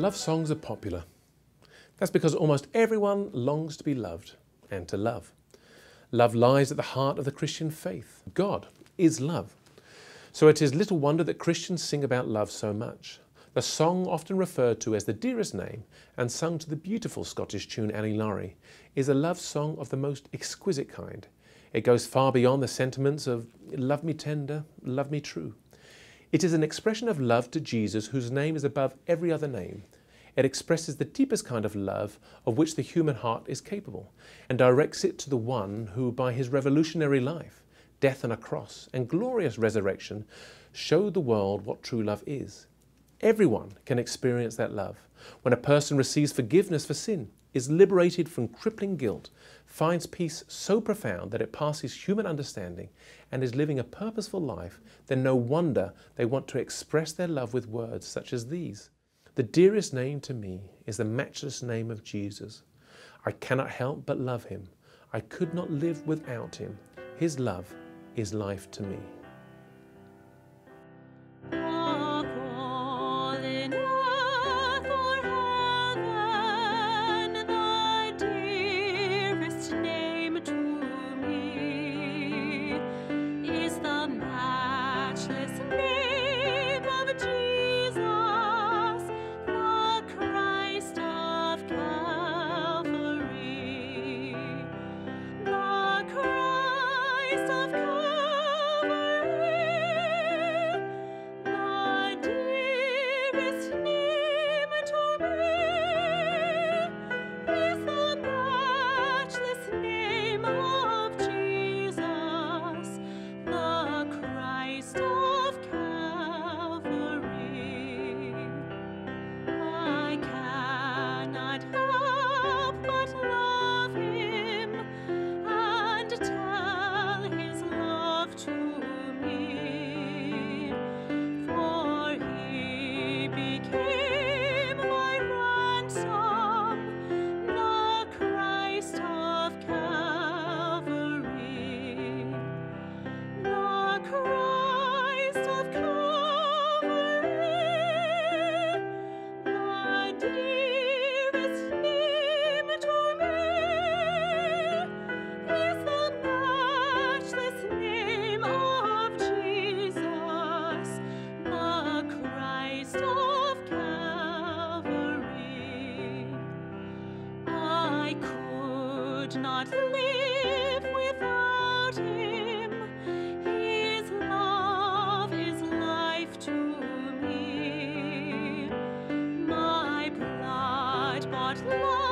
Love songs are popular. That's because almost everyone longs to be loved and to love. Love lies at the heart of the Christian faith. God is love. So it is little wonder that Christians sing about love so much. The song, often referred to as The Dearest Name and sung to the beautiful Scottish tune Annie Laurie, is a love song of the most exquisite kind. It goes far beyond the sentiments of love me tender, love me true. It is an expression of love to Jesus, whose name is above every other name. It expresses the deepest kind of love of which the human heart is capable, and directs it to the one who, by his revolutionary life, death on a cross, and glorious resurrection, showed the world what true love is. Everyone can experience that love. When a person receives forgiveness for sin, is liberated from crippling guilt, finds peace so profound that it passes human understanding, and is living a purposeful life, then no wonder they want to express their love with words such as these. The dearest name to me is the matchless name of Jesus. I cannot help but love him. I could not live without him. His love is life to me. Not live without him. His love is life to me. My blood bought love.